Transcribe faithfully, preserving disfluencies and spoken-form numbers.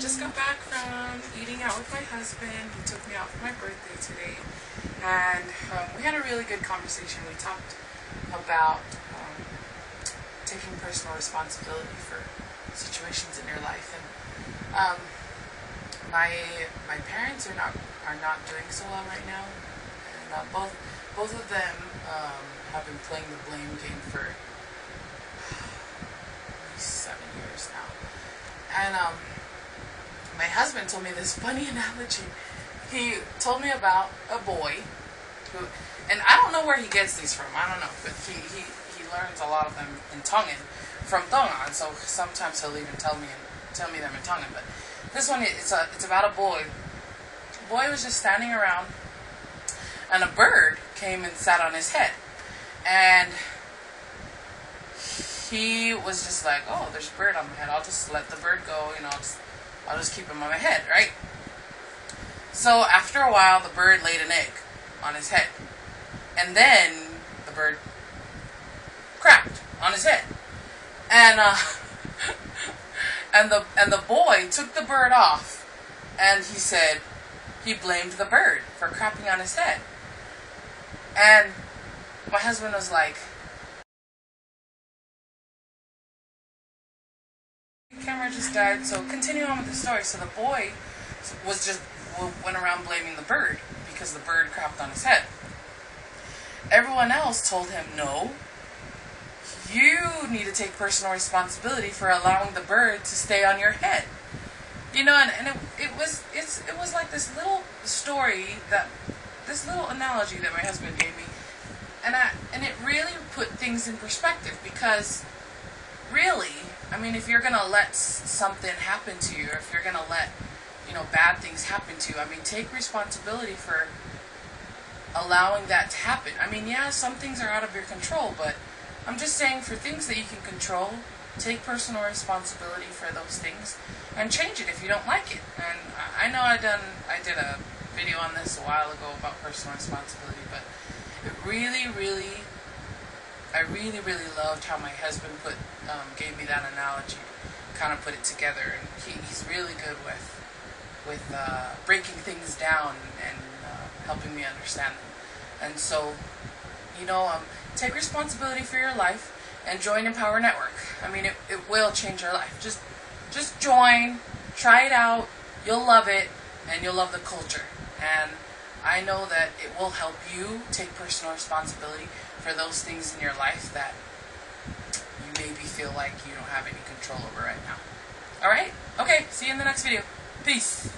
just got back from eating out with my husband. He took me out for my birthday today, and um, we had a really good conversation. We talked about um, taking personal responsibility for situations in your life, and um, my my parents are not are not doing so well right now. And, uh, both both of them um, have been playing the blame game for seven years now. And um, my husband told me this funny analogy. He told me about a boy who, and I don't know where he gets these from, I don't know, but he, he, he learns a lot of them in Tongan, from Tongan, so sometimes he'll even tell me and tell me them in Tongan. But this one, it's, a, it's about a boy. The boy was just standing around, and a bird came and sat on his head. And he was just like, oh, there's a bird on my head. I'll just let the bird go, you know, I'll just, I'll just keep him on my head, right? So after a while, the bird laid an egg on his head. And then the bird cracked on his head. And uh, and the and the boy took the bird off, and he said he blamed the bird for crapping on his head. And my husband was like, camera just died, so continue on with the story. So the boy was just went around blaming the bird because the bird crapped on his head. Everyone else told him, no, you need to take personal responsibility for allowing the bird to stay on your head, you know. And, and it, it was it's it was like this little story, that this little analogy that my husband gave me, and I and it really put things in perspective. Because really, I mean, if you're gonna let something happen to you, or if you're gonna let, you know, bad things happen to you, I mean, take responsibility for allowing that to happen. I mean, yeah, some things are out of your control, but I'm just saying, for things that you can control, take personal responsibility for those things and change it if you don't like it. And I know I done I did a video on this a while ago about personal responsibility, but it really, really. I really, really loved how my husband put um, gave me that analogy, kind of put it together. And he, he's really good with with uh, breaking things down and uh, helping me understand them. And so, you know, um, take responsibility for your life and join Empower Network. I mean, it, it will change your life. Just just join, try it out. You'll love it, and you'll love the culture. And I know that it will help you take personal responsibility for those things in your life that you maybe feel like you don't have any control over right now. Alright? Okay, see you in the next video. Peace!